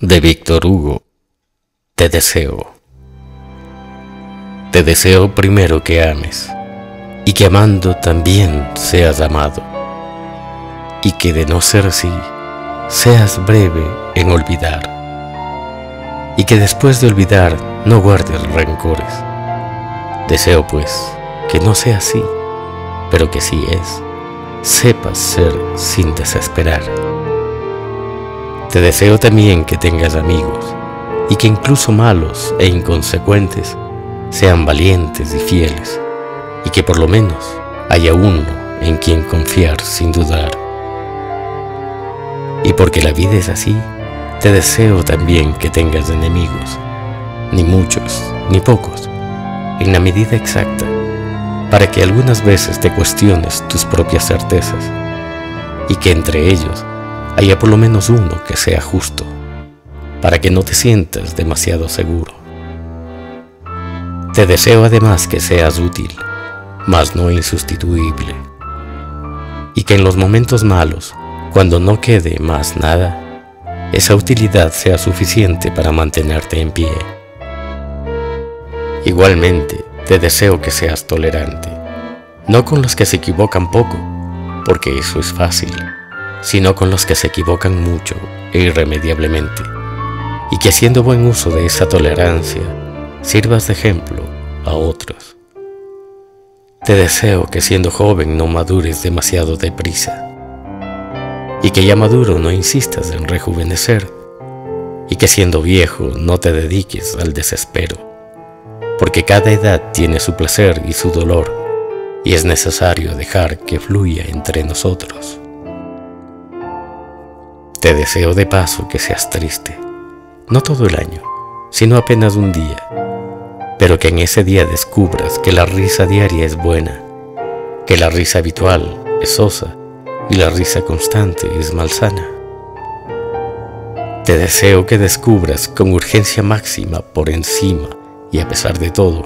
de Víctor Hugo. Te deseo primero que ames, y que amando también seas amado, y que de no ser así, seas breve en olvidar, y que después de olvidar no guardes rencores. Deseo pues que no sea así, pero que si es, sepas ser sin desesperar. Te deseo también que tengas amigos, y que incluso malos e inconsecuentes sean valientes y fieles, y que por lo menos haya uno en quien confiar sin dudar. Y porque la vida es así, te deseo también que tengas enemigos, ni muchos ni pocos, en la medida exacta, para que algunas veces te cuestiones tus propias certezas, y que entre ellos haya por lo menos uno que sea justo, para que no te sientas demasiado seguro. Te deseo además que seas útil, mas no insustituible, y que en los momentos malos, cuando no quede más nada, esa utilidad sea suficiente para mantenerte en pie. Igualmente, te deseo que seas tolerante, no con los que se equivocan poco, porque eso es fácil, sino con los que se equivocan mucho e irremediablemente, y que haciendo buen uso de esa tolerancia, sirvas de ejemplo a otros. Te deseo que siendo joven no madures demasiado deprisa, y que ya maduro no insistas en rejuvenecer, y que siendo viejo no te dediques al desespero, porque cada edad tiene su placer y su dolor, y es necesario dejar que fluya entre nosotros. Te deseo de paso que seas triste, no todo el año, sino apenas un día, pero que en ese día descubras que la risa diaria es buena, que la risa habitual es sosa, y la risa constante es malsana. Te deseo que descubras con urgencia máxima, por encima y a pesar de todo,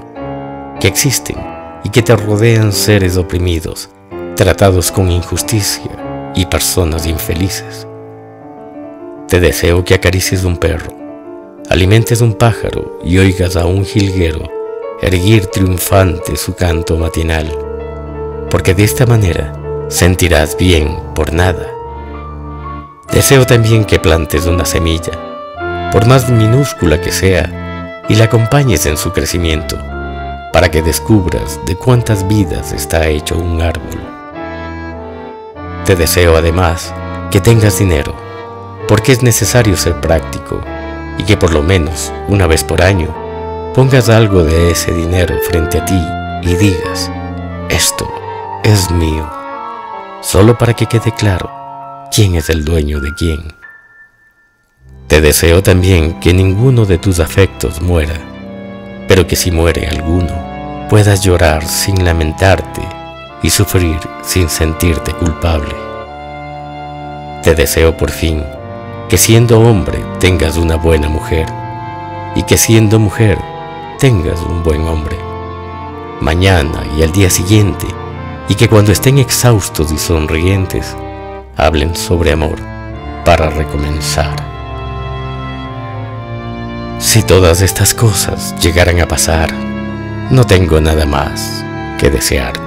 que existen y que te rodean seres oprimidos, tratados con injusticia y personas infelices. Te deseo que acaricies un perro, alimentes un pájaro y oigas a un jilguero erguir triunfante su canto matinal, porque de esta manera sentirás bien por nada. Deseo también que plantes una semilla, por más minúscula que sea, y la acompañes en su crecimiento, para que descubras de cuántas vidas está hecho un árbol. Te deseo además que tengas dinero, porque es necesario ser práctico, y que por lo menos una vez por año pongas algo de ese dinero frente a ti y digas: esto es mío, solo para que quede claro quién es el dueño de quién. Te deseo también que ninguno de tus afectos muera, pero que si muere alguno, puedas llorar sin lamentarte y sufrir sin sentirte culpable. Te deseo por fin que siendo hombre tengas una buena mujer, y que siendo mujer tengas un buen hombre, mañana y al día siguiente, y que cuando estén exhaustos y sonrientes, hablen sobre amor para recomenzar. Si todas estas cosas llegaran a pasar, no tengo nada más que desear.